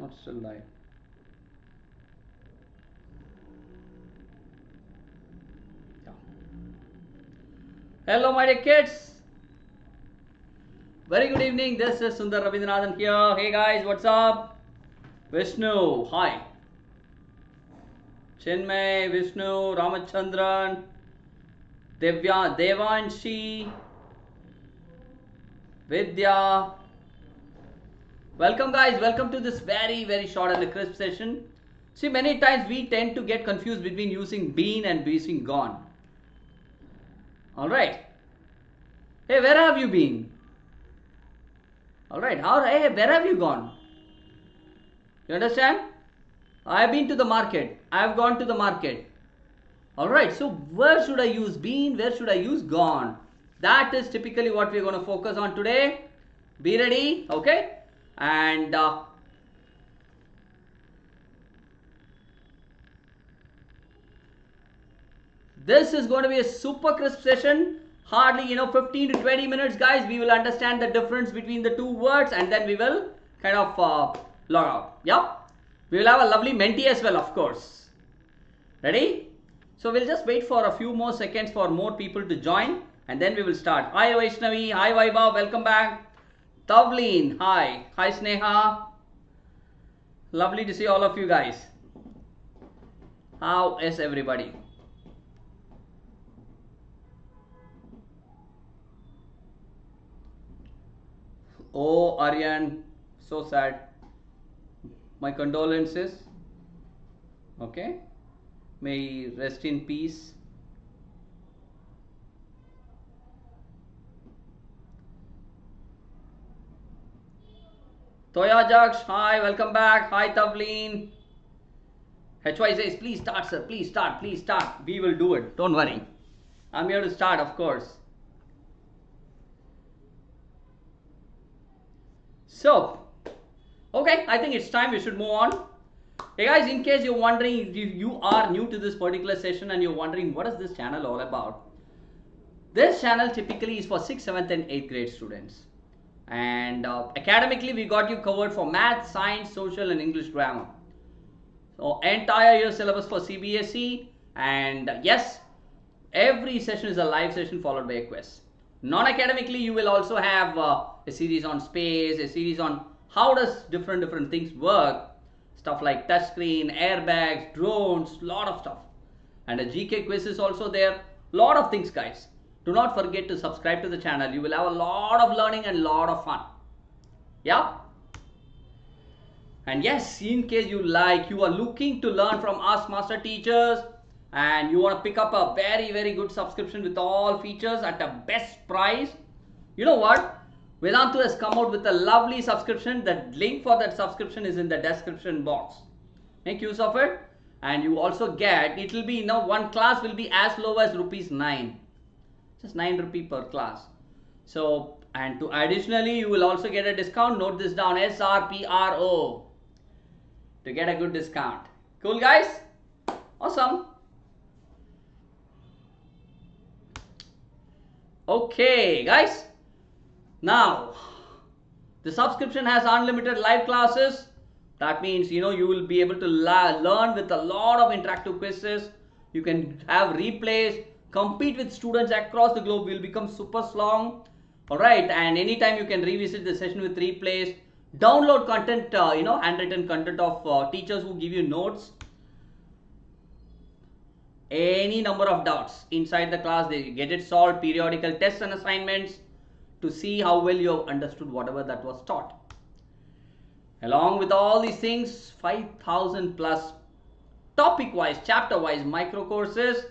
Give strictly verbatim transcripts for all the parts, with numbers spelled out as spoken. not still live. Yeah. Hello my dear kids. Very good evening. This is Sundar Rabindranatham here. Hey guys, what's up? Vishnu, hi. Chinmay, Vishnu, Ramachandran, Devya, Devanshi, Vidya. Welcome guys, welcome to this very very short and crisp session. See, many times we tend to get confused between using been and using gone. Alright. Hey, where have you been? Alright, how, hey, where have you gone? You understand? I have been to the market. I have gone to the market. Alright, so where should I use been? Where should I use gone? That is typically what we are going to focus on today. Be ready, okay? And uh, this is going to be a super crisp session. Hardly, you know, fifteen to twenty minutes, guys. We will understand the difference between the two words and then we will kind of uh, log out. Yeah. We will have a lovely mentee as well, of course. Ready? So we'll just wait for a few more seconds for more people to join and then we will start. Hi Vaishnavi, hi Vaibhav, welcome back. Tavleen, hi. Hi Sneha. Lovely to see all of you guys. How is everybody? Oh, Aryan, so sad. My condolences. Okay. May he rest in peace. Toya Jaksh, hi, welcome back. Hi Tavleen. H Y says, please start sir, please start, please start. We will do it, don't worry. I'm here to start, of course. So, okay, I think it's time we should move on. Hey guys, in case you're wondering, you are new to this particular session and you're wondering what is this channel all about. This channel typically is for sixth, seventh and eighth grade students. And uh, academically, we got you covered for math, science, social and English grammar. So entire year syllabus for C B S E. And uh, yes, every session is a live session followed by a quiz. Non-academically, you will also have uh, a series on space, a series on how does different different things work. Stuff like touchscreen, airbags, drones, lot of stuff. And a G K quiz is also there. Lot of things guys. Do not forget to subscribe to the channel. You will have a lot of learning and lot of fun. Yeah. And yes, in case you like, you are looking to learn from us master teachers and you want to pick up a very, very good subscription with all features at the best price. You know what? Vedantu has come out with a lovely subscription. The link for that subscription is in the description box. Make use of it. And you also get, it will be, you know, one class will be as low as rupees nine. Just nine rupee per class. So, and to additionally, you will also get a discount. Note this down, S R P R O, to get a good discount. Cool guys? Awesome. Okay guys. Now, the subscription has unlimited live classes. That means, you know, you will be able to learn with a lot of interactive quizzes. You can have replays, compete with students across the globe. Will become super strong. Alright, and anytime you can revisit the session with replays. Download content, uh, you know, handwritten content of uh, teachers who give you notes. Any number of doubts inside the class, they get it solved. Periodical tests and assignments to see how well you have understood whatever that was taught. Along with all these things, five thousand plus topic-wise, chapter-wise micro courses,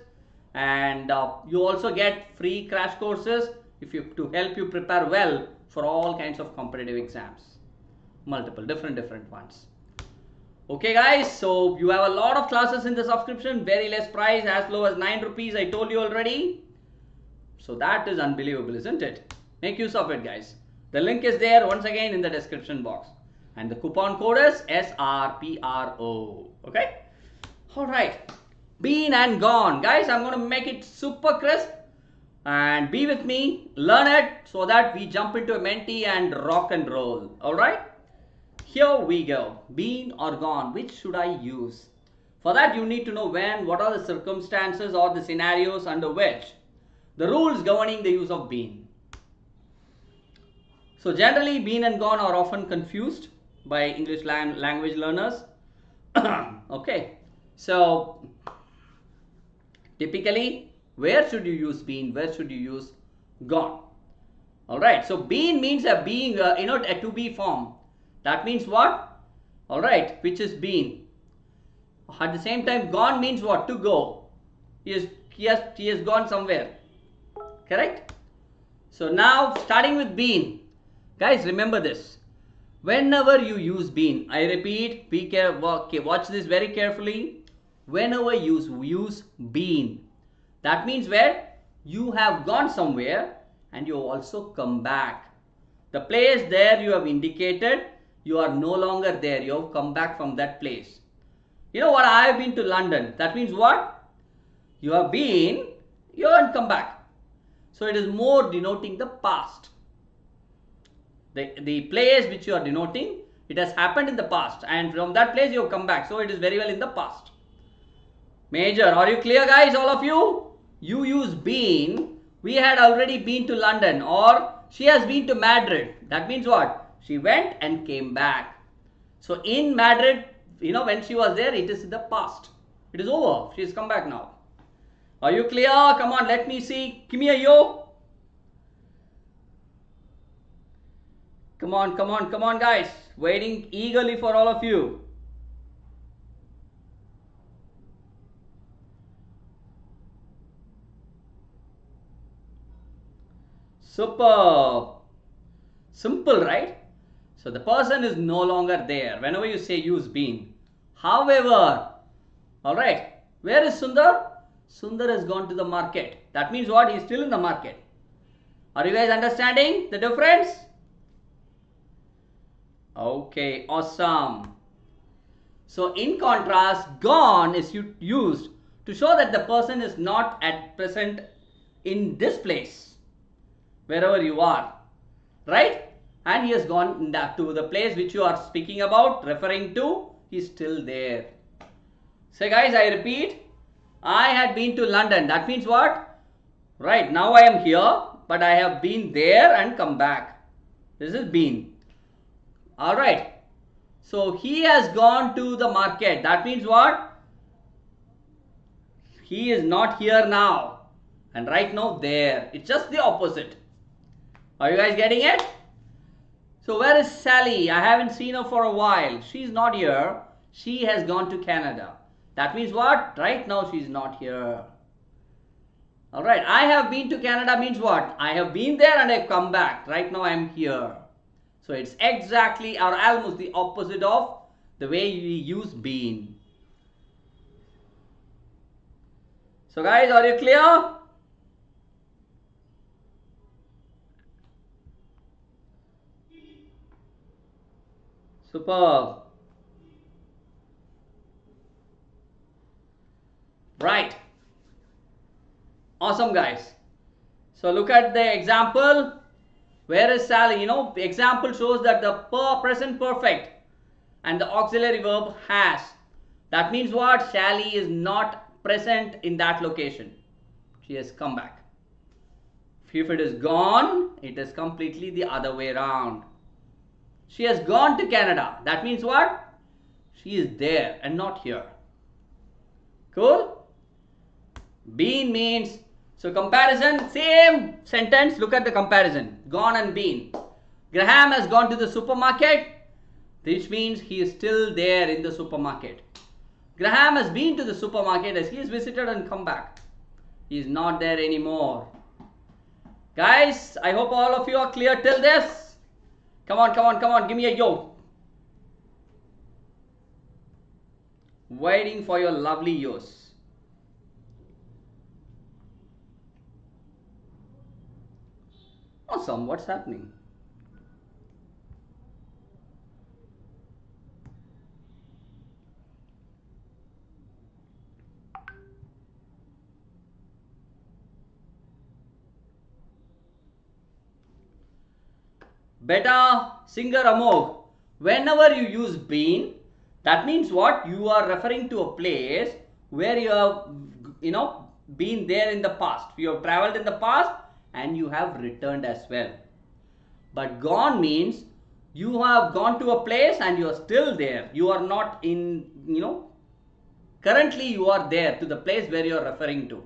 and uh, you also get free crash courses if you to help you prepare well for all kinds of competitive exams, multiple different different ones. Okay guys, so you have a lot of classes in the subscription, very less price, as low as nine rupees. I told you already. So that is unbelievable, isn't it? Make use of it guys. The link is there once again in the description box. And the coupon code is S R P R O. Okay? Alright. Been and gone. Guys, I'm going to make it super crisp. And be with me. Learn it so that we jump into a mentee and rock and roll. Alright? Here we go. Been or gone, which should I use? For that you need to know when, what are the circumstances or the scenarios under which, the rules governing the use of been. So generally been and gone are often confused by English language learners. Okay, so typically where should you use been, where should you use gone? Alright, so been means a being, uh, you know, a to be form. That means what? Alright, which is been. At the same time, gone means what? To go. He is, he has, he has gone somewhere. Correct? So now, starting with been. Guys, remember this. Whenever you use been, I repeat, be careful, okay, watch this very carefully. Whenever you use, use been, that means where you have gone somewhere and you also come back. The place there you have indicated, you are no longer there, you have come back from that place. You know what, I have been to London. That means what? You have been, you haven't come back. So it is more denoting the past. The, the place which you are denoting, it has happened in the past. And from that place you have come back. So it is very well in the past. Major, are you clear guys, all of you? You use been. We had already been to London, or she has been to Madrid. That means what? She went and came back. So in Madrid, you know, when she was there, it is in the past. It is over. She's come back now. Are you clear? Come on, let me see. Give me a yo. Come on, come on, come on, guys. Waiting eagerly for all of you. Super. Simple, right? So the person is no longer there whenever you say use been. However, alright, where is Sundar? Sundar has gone to the market. That means what? He is still in the market. Are you guys understanding the difference? Okay, awesome. So in contrast, gone is used to show that the person is not at present in this place, wherever you are, right? And he has gone to the place which you are speaking about, referring to, he's still there. So guys, I repeat, I had been to London. That means what? Right, now I am here, but I have been there and come back. This is been. Alright. So he has gone to the market. That means what? He is not here now. And right now there. It's just the opposite. Are you guys getting it? So where is Sally? I haven't seen her for a while. She's not here. She has gone to Canada. That means what? Right now she's not here. Alright. I have been to Canada means what? I have been there and I've come back. Right now I'm here. So it's exactly or almost the opposite of the way we use been. So guys, are you clear? Superb. Right. Awesome guys. So look at the example. Where is Sally? You know, the example shows that the per present perfect and the auxiliary verb has. That means what? Sally is not present in that location. She has come back. If it is gone, it is completely the other way around. She has gone to Canada. That means what? She is there and not here. Cool? Been means, so comparison, same sentence. Look at the comparison. Gone and been. Graham has gone to the supermarket, which means he is still there in the supermarket. Graham has been to the supermarket as he has visited and come back. He is not there anymore. Guys, I hope all of you are clear till this. Come on, come on, come on. Give me a yo. Waiting for your lovely yos. Awesome. What's happening? Better singer Amog. Whenever you use been, that means what? You are referring to a place where you have, you know, been there in the past. You have traveled in the past and you have returned as well. But gone means you have gone to a place and you are still there. You are not in, you know, currently you are there to the place where you are referring to.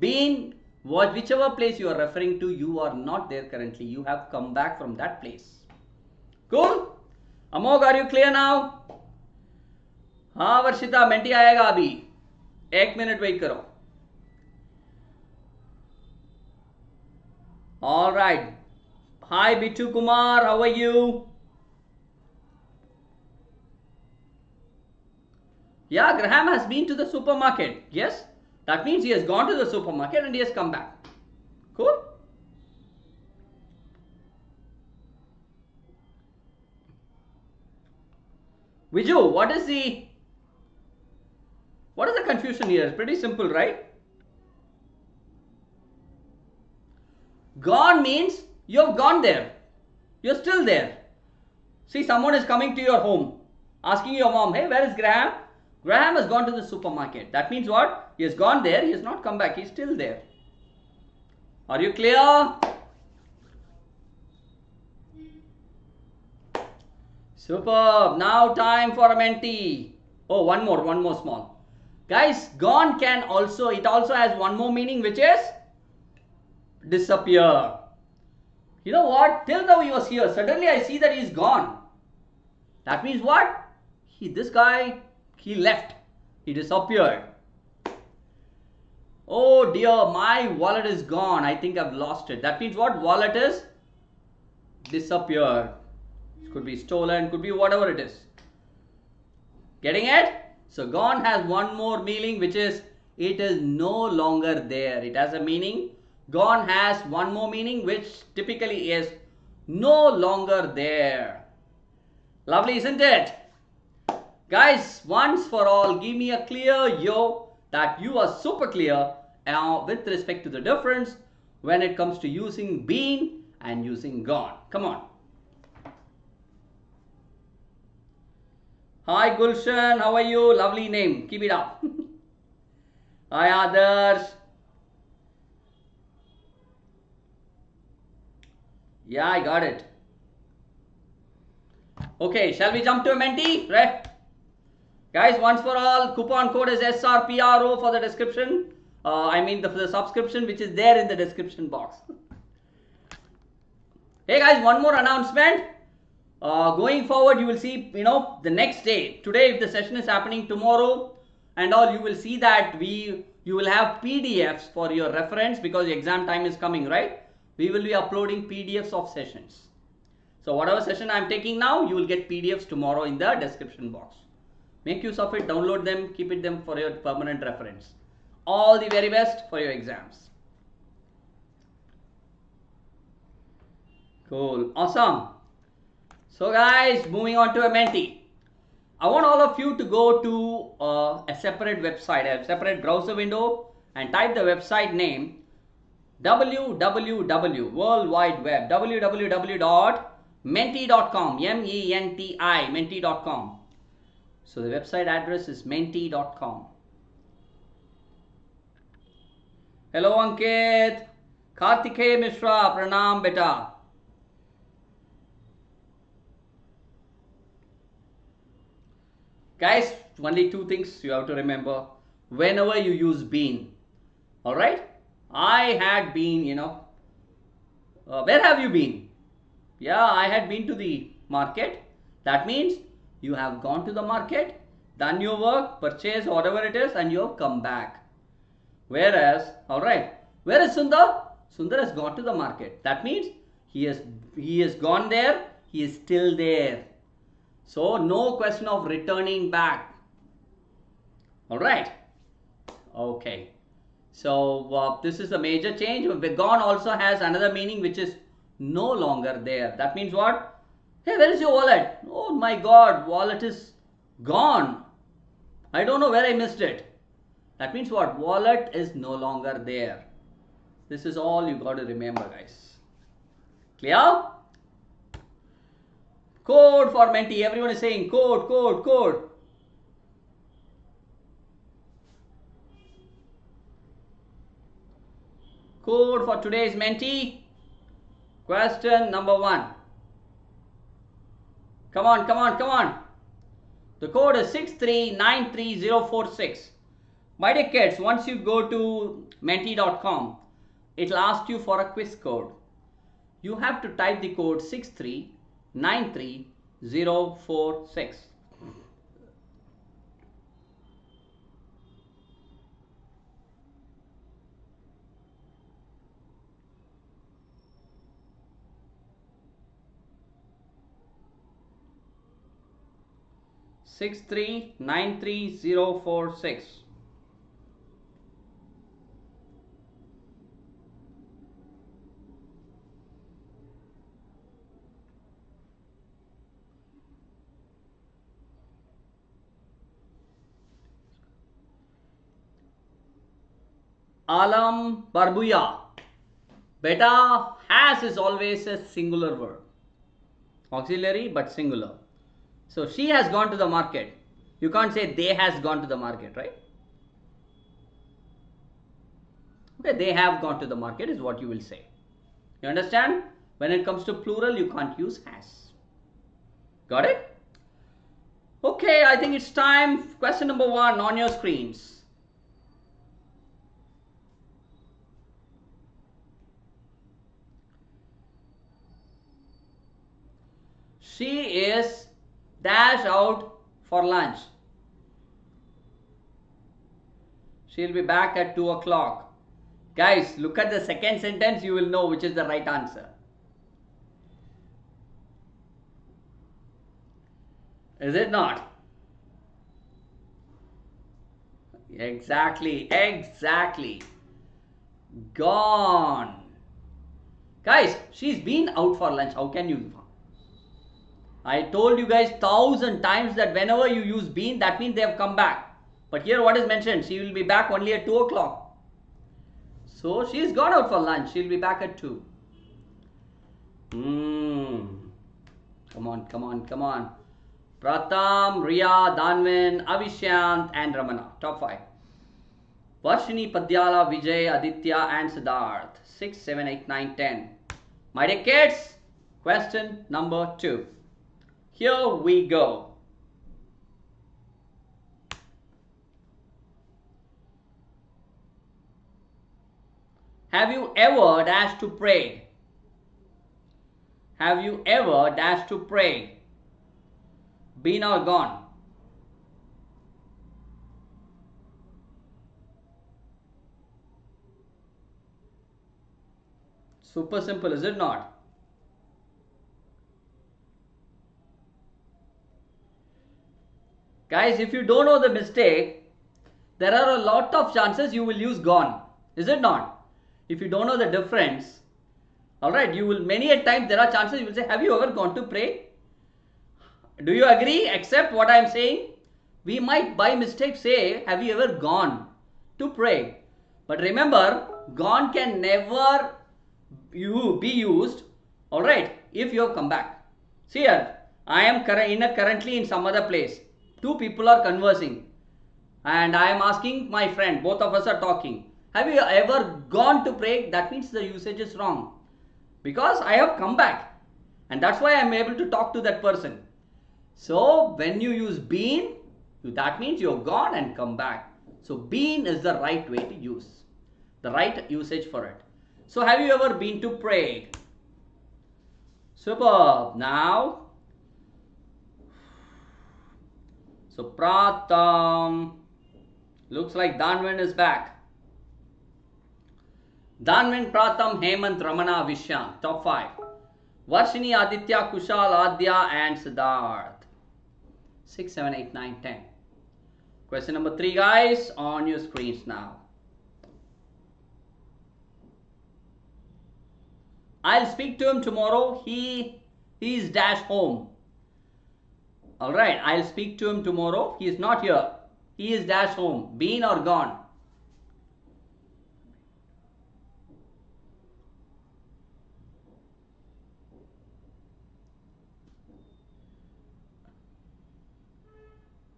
Been, whichever place you are referring to, you are not there currently. You have come back from that place. Cool? Amog, are you clear now? हाँ वर्षिता mentee आएगा अभी, एक minute wait करो. All right. Hi Bittu Kumar, how are you? Yeah, Graham has been to the supermarket. Yes, that means he has gone to the supermarket and he has come back. Cool. Viju, what is the What is the confusion here? It's pretty simple, right? Gone means you have gone there. You're still there. See, someone is coming to your home, asking your mom, hey, where is Graham? Graham has gone to the supermarket. That means what? He has gone there. He has not come back. He's still there. Are you clear? Superb. Now time for a mentee. Oh, one more. One more small. Guys, gone can also, it also has one more meaning, which is disappear. You know what? Till now he was here. Suddenly I see that he is gone. That means what? He, this guy, he left. He disappeared. Oh dear, my wallet is gone. I think I've lost it. That means what? Wallet is disappeared. It could be stolen, could be whatever it is. Getting it? So gone has one more meaning, which is it is no longer there. It has a meaning. Gone has one more meaning, which typically is no longer there. Lovely, isn't it? Guys, once for all, give me a clear yo that you are super clear uh, with respect to the difference when it comes to using been and using gone. Come on. Hi Gulshan, how are you? Lovely name. Keep it up. Hi Adarsh. Yeah, I got it. Okay, shall we jump to a mentee? Right? Guys, once for all, coupon code is S R P R O for the description. Uh, I mean the, for the subscription, which is there in the description box. Hey guys, one more announcement. Uh, going forward, you will see, you know, the next day, today if the session is happening tomorrow and all, you will see that we, you will have P D Fs for your reference because the exam time is coming, right? We will be uploading P D Fs of sessions. So whatever session I'm taking now, you will get P D Fs tomorrow in the description box. Make use of it, download them, keep it them for your permanent reference. All the very best for your exams. Cool, awesome. So guys, moving on to a mentee. I want all of you to go to uh, a separate website, a separate browser window, and type the website name w w w, World Wide Web, w w w dot menti dot com, M E N T I, menti dot com. So the website address is menti dot com. Hello Ankit, Kartike Mishra, Pranam Beta. Guys, only two things you have to remember whenever you use been. All right, I had been, you know, uh, where have you been? Yeah, I had been to the market. That means you have gone to the market, done your work, purchased whatever it is, and you have come back. Whereas, all right, where is Sundar? Sundar has gone to the market. That means he has he has gone there. He is still there. So, no question of returning back. Alright. Okay. So, uh, this is a major change. Gone also has another meaning, which is no longer there. That means what? Hey, where is your wallet? Oh my God, wallet is gone. I don't know where I missed it. That means what? Wallet is no longer there. This is all you got to remember, guys. Clear? Code for Menti. Everyone is saying code, code, code. Code for today's Menti. Question number one. Come on, come on, come on. The code is six three nine three zero four six. My dear kids, once you go to menti dot com, it'll ask you for a quiz code. You have to type the code six three nine three zero four six. six three nine three zero four six. Alam Barbuya. Beta, has is always a singular verb. Auxiliary but singular. So she has gone to the market. You can't say they has gone to the market, right? Okay, they have gone to the market is what you will say. You understand? When it comes to plural, you can't use has. Got it? Okay, I think it's time. Question number one on your screens. She is dash out for lunch. She'll be back at two o'clock. Guys, look at the second sentence. You will know which is the right answer. Is it not? Exactly, exactly. Gone. Guys, she's been out for lunch. How can you... I told you guys thousand times that whenever you use been, that means they have come back. But here what is mentioned? She will be back only at two o'clock. So she has gone out for lunch. She will be back at two. Mm. Come on, come on, come on. Pratham, Riya, Danvin, Avishyant and Ramana. Top five. Varshini, Padyala, Vijay, Aditya and Siddharth. six, seven, eight, nine, ten. My dear kids, question number two. Here we go. Have you ever dashed to pray? Have you ever dashed to pray? Been or gone? Super simple, is it not? Guys, if you don't know the mistake, there are a lot of chances you will use gone. Is it not? If you don't know the difference, alright, you will many a time there are chances you will say, have you ever gone to pray? Do you agree? Accept what I am saying? We might by mistake say, have you ever gone to pray? But remember, gone can never be used, alright, if you have come back. See here, I am currently in some other place. Two people are conversing and I am asking my friend, both of us are talking. Have you ever gone to pray? That means the usage is wrong because I have come back and that's why I am able to talk to that person. So when you use been, that means you have gone and come back. So been is the right way to use, the right usage for it. So have you ever been to pray? Superb. Now. So, Pratham, looks like Danvin is back. Danvin, Pratham, Hemant, Ramana, Vishyant. Top five. Varshini, Aditya, Kushal, Adya and Siddharth. six, seven, eight, nine, ten. Question number three, guys, on your screens now. I'll speak to him tomorrow. He, he is dash home. Alright, I'll speak to him tomorrow. He is not here. He is dash home. Been or gone?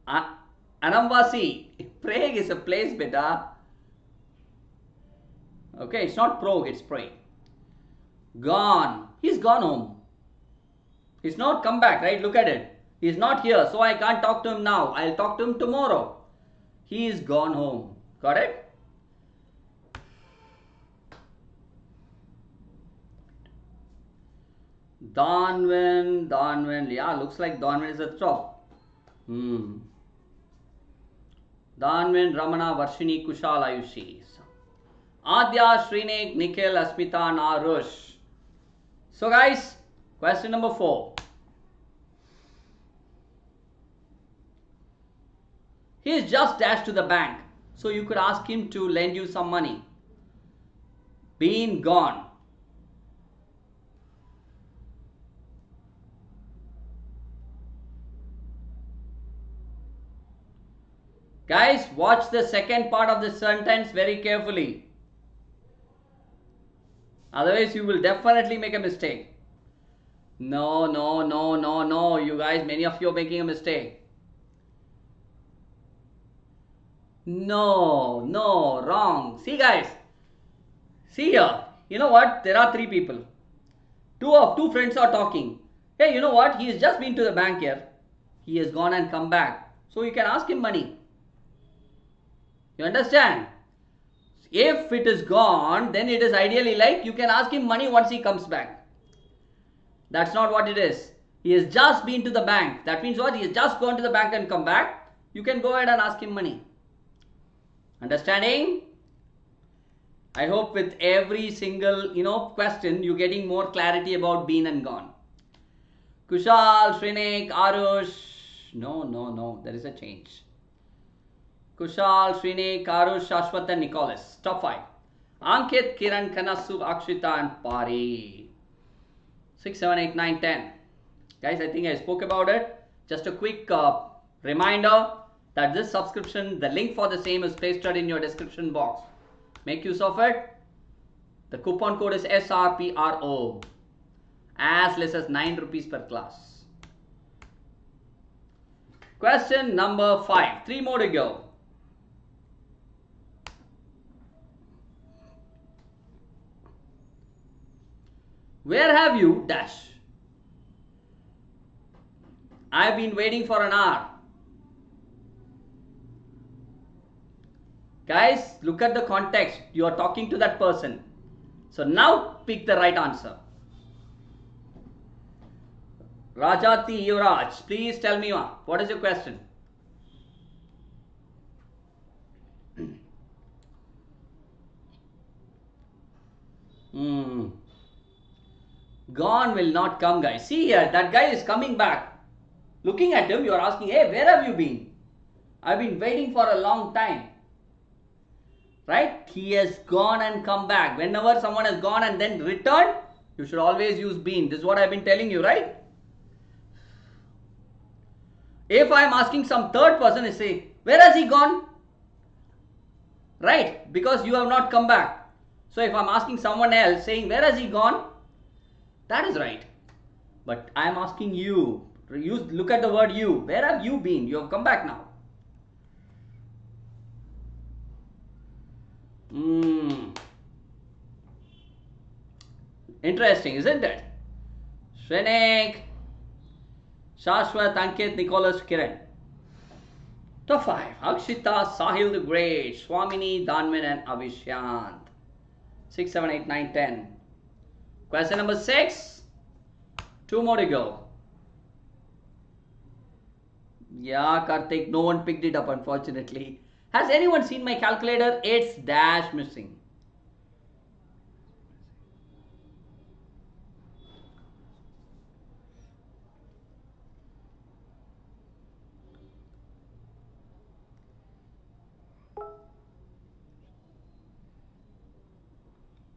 Anambasi, praying is a place, beta. Okay, it's not prog, it's praying. Gone. He's gone home. He's not come back, right? Look at it. He's not here, so I can't talk to him now. I'll talk to him tomorrow. He is gone home. Got it? Donvan, Donvan, yeah, looks like Donvan is a top. Hmm. Donvan, Ramana, Varshini, Kushal, Ayushi. Adya, Srinek, Nikhil, Asmita, Narush. So guys, question number four. He is just dashed to the bank. So you could ask him to lend you some money. Been gone. Guys, watch the second part of the sentence very carefully. Otherwise, you will definitely make a mistake. No, no, no, no, no. You guys, many of you are making a mistake. No, no, wrong. See guys, see here. You know what? There are three people. Two of two friends are talking. Hey, you know what? He has just been to the bank here. He has gone and come back. So you can ask him money. You understand? If it is gone, then it is ideally like you can ask him money once he comes back. That's not what it is. He has just been to the bank. That means what? He has just gone to the bank and come back. You can go ahead and ask him money. Understanding? I hope with every single, you know, question, you're getting more clarity about been and gone. Kushal, Srinek, Arush. No, no, no. There is a change. Kushal, Srinek, Arush, Ashwath and Nicholas. Top five. Ankit, Kiran, Kanasu, Akshita and Pari. six, seven, eight, nine, ten. Guys, I think I spoke about it. Just a quick uh, reminder that this subscription, the link for the same is pasted in your description box. Make use of it. The coupon code is S R P R O. As less as nine rupees per class. Question number five. Three more to go. Where have you dash? I've been waiting for an hour. Guys, look at the context. You are talking to that person. So now pick the right answer. Rajati Yuvraj, please tell me what is your question? Hmm. Gone will not come, guys. See here, that guy is coming back. Looking at him, you are asking, hey, where have you been? I've been waiting for a long time. Right? He has gone and come back. Whenever someone has gone and then returned, you should always use been. This is what I've been telling you, right? If I'm asking some third person, I say, where has he gone? Right? Because you have not come back. So if I'm asking someone else, saying, where has he gone? That is right. But I am asking you. You look at the word you. Where have you been? You have come back now. Mm. Interesting, isn't it? Shrenik, Shashwat, Ankit, Nicholas, Kiran. Top five. Akshita, Sahil the Great, Swamini, Danman and Avishyant. six, seven, eight, nine, ten. Question number six. Two more to go. Yeah, Karthik, no one picked it up, unfortunately. Has anyone seen my calculator? It's dash missing.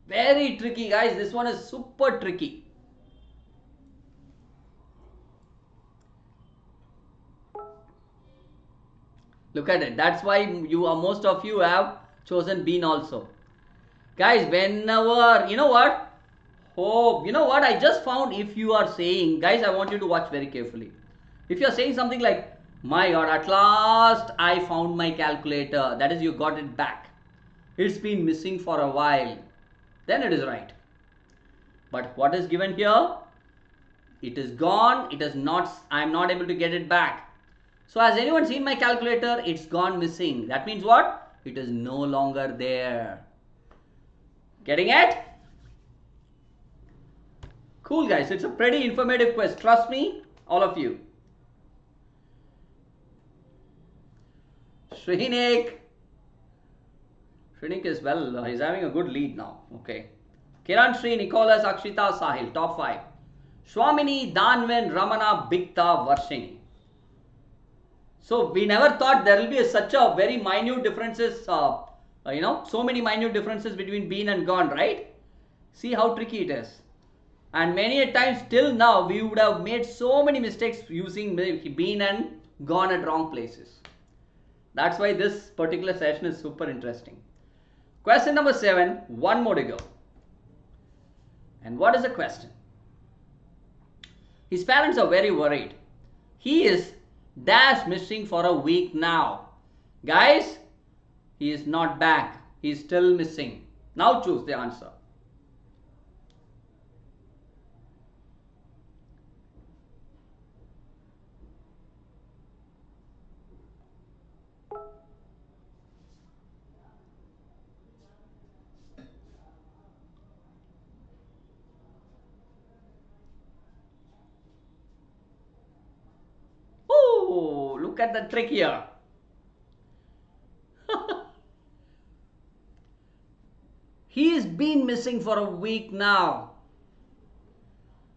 Very tricky, guys. This one is super tricky. Look at it. That's why you are, most of you have chosen been also. Guys, whenever, you know what? Oh, you know what? I just found if you are saying, guys, I want you to watch very carefully. If you are saying something like, My God, at last I found my calculator. That is, you got it back. It's been missing for a while. Then it is right. But what is given here? It is gone. It is not, I am not able to get it back. So has anyone seen my calculator? It's gone missing. That means what? It is no longer there. Getting it? Cool guys, it's a pretty informative quiz. Trust me, all of you. Shrinik. Shrinik is well, he's having a good lead now. Okay. Kiran Sri, Nicholas, Akshita, Sahil, top five. Swamini, Danvin, Ramana, Bikta, Varshini. So we never thought there will be a, such a very minute differences, uh, you know, so many minute differences between been and gone, right? See how tricky it is. And many a times till now we would have made so many mistakes using been and gone at wrong places. That's why this particular session is super interesting. Question number seven, one more to go. And what is the question? His parents are very worried. He is dash missing for a week now. Guys, he is not back. He is still missing. Now choose the answer. Look at the trick here. He's been missing for a week now,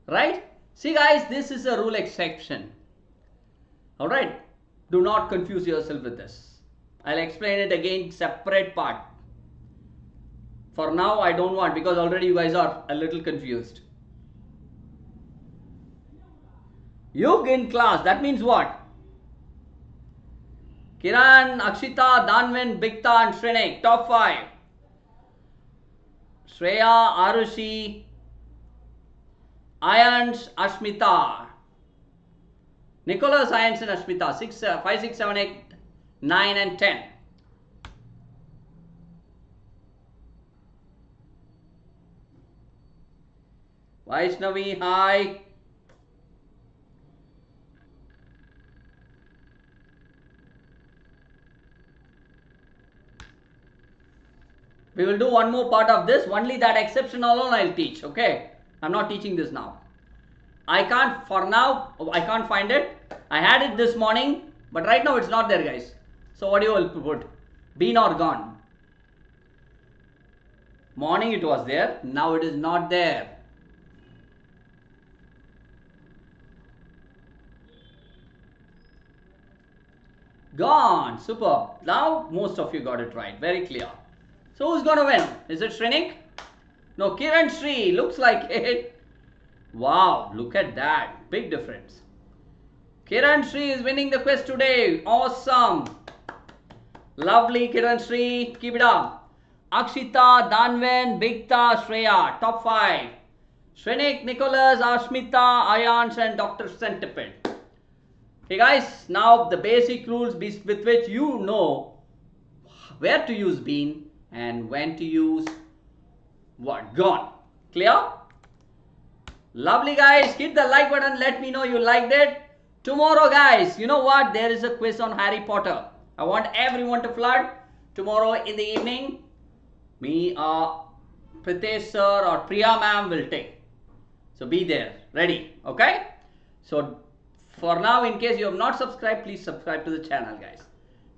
right? See guys, this is a rule exception. All right, do not confuse yourself with this. I'll explain it again separate part. For now I don't want, because already you guys are a little confused. You've in class, that means what? Kiran, Akshita, Danvin, Bikta and Shrinik. Top five. Shreya, Arushi, Ayansh, Ashmita. Nicholas, Ayansh and Ashmita. six, five, six, seven, eight, nine and ten. Vaishnavi, hi. We will do one more part of this. Only that exception alone I'll teach. Okay. I'm not teaching this now. I can't for now. I can't find it. I had it this morning. But right now it's not there guys. So what do you will put? Been or gone. Morning it was there. Now it is not there. Gone. Super. Now most of you got it right. Very clear. So who's gonna win? Is it Shrinik? No, Kiran Sri. Looks like it. Wow, look at that. Big difference. Kiran Sri is winning the quiz today. Awesome. Lovely, Kiran Sri. Keep it up. Akshita, Danvin, Bikta, Shreya. Top five. Shrinik, Nicholas, Ashmita, Ayansh and Doctor Centipede. Hey guys, now the basic rules with which you know where to use been and when to use what? Gone. Clear? Lovely guys, hit the like button. Let me know you liked it. Tomorrow guys, you know what? There is a quiz on Harry Potter. I want everyone to flood. Tomorrow in the evening, me or Pritesh sir or Priya ma'am will take. So be there. Ready. Okay? So for now, in case you have not subscribed, please subscribe to the channel guys.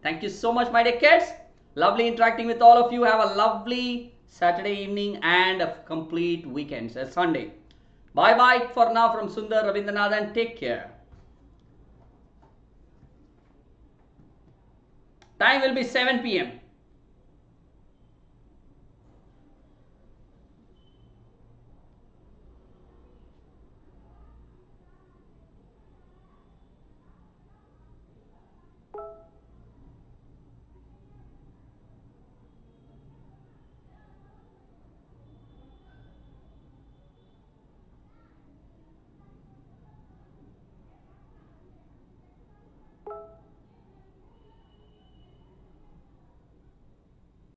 Thank you so much my dear kids. Lovely interacting with all of you. Have a lovely Saturday evening and a complete weekend, a Sunday. Bye-bye for now from Sundar Rabindranatham. Take care. Time will be seven p m